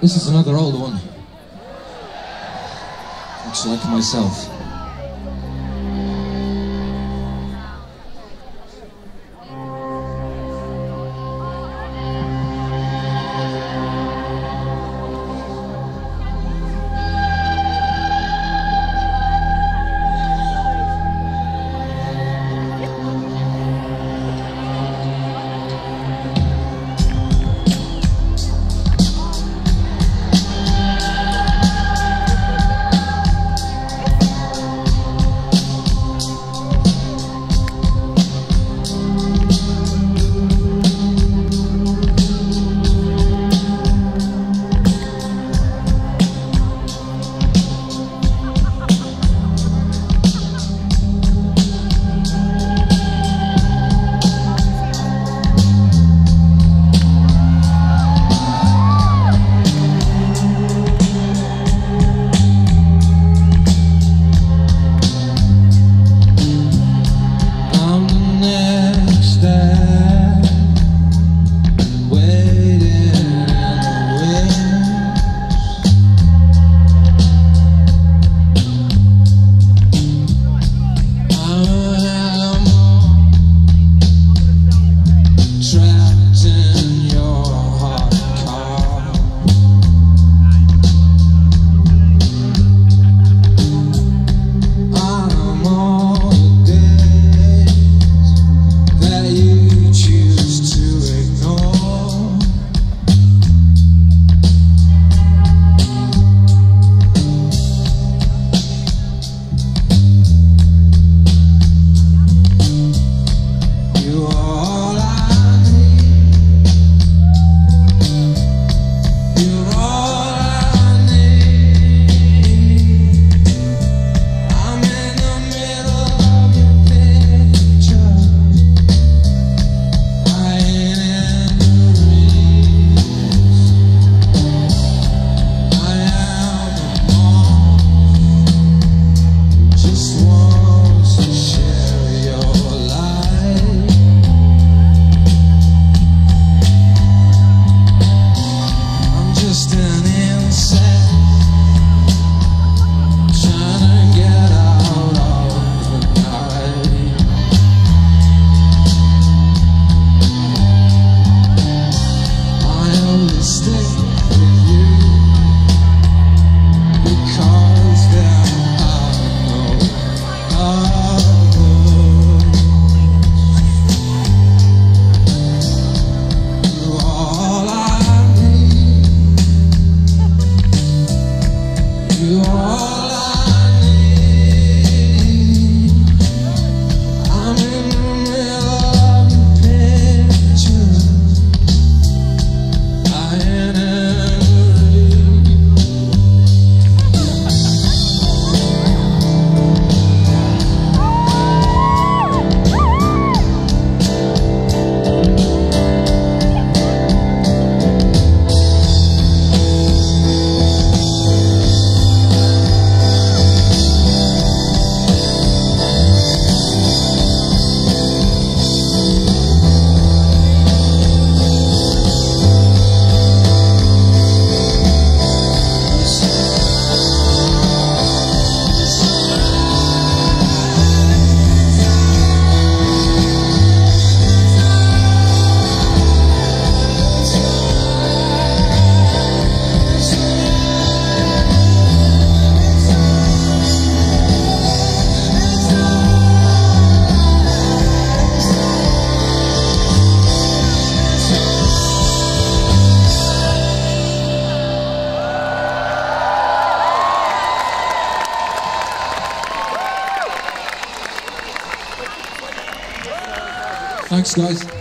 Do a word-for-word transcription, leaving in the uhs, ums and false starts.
This is another old one. Looks like myself. Thanks, guys.